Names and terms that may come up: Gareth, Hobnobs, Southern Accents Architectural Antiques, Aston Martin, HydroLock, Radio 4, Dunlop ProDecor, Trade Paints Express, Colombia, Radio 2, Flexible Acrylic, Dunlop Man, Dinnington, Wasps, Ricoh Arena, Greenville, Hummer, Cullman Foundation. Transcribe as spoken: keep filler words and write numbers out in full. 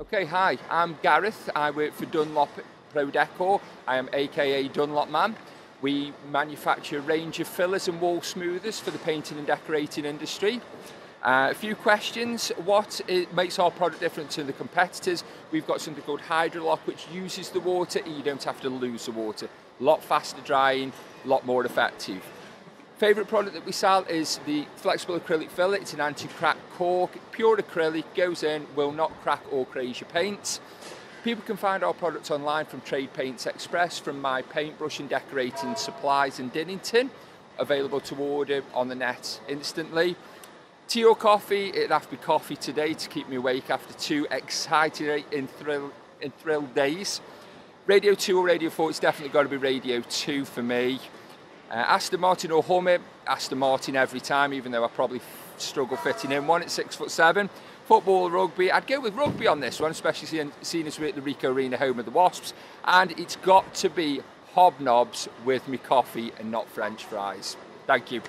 Okay, hi, I'm Gareth. I work for Dunlop ProDecor. I am aka Dunlop Man. We manufacture a range of fillers and wall smoothers for the painting and decorating industry. Uh, a few questions. What it makes our product different to the competitors? We've got something called HydroLock, which uses the water. You don't have to lose the water. A lot faster drying, a lot more effective. Favourite product that we sell is the Flexible Acrylic Filler. It's an anti-crack cork, pure acrylic, goes in, will not crack or craze your paints. People can find our products online from Trade Paints Express, from my paintbrush and decorating supplies in Dinnington, available to order on the net instantly. Tea or coffee, it'd have to be coffee today to keep me awake after two exciting and thrill, and thrill days. Radio two or Radio four, it's definitely got to be Radio two for me. Uh, Aston Martin or Hummer, Aston Martin every time, even though I probably struggle fitting in one at six foot seven. Football, rugby, I'd go with rugby on this one, especially seeing, seeing as we're at the Ricoh Arena, home of the Wasps. And it's got to be Hobnobs with me coffee and not French fries. Thank you.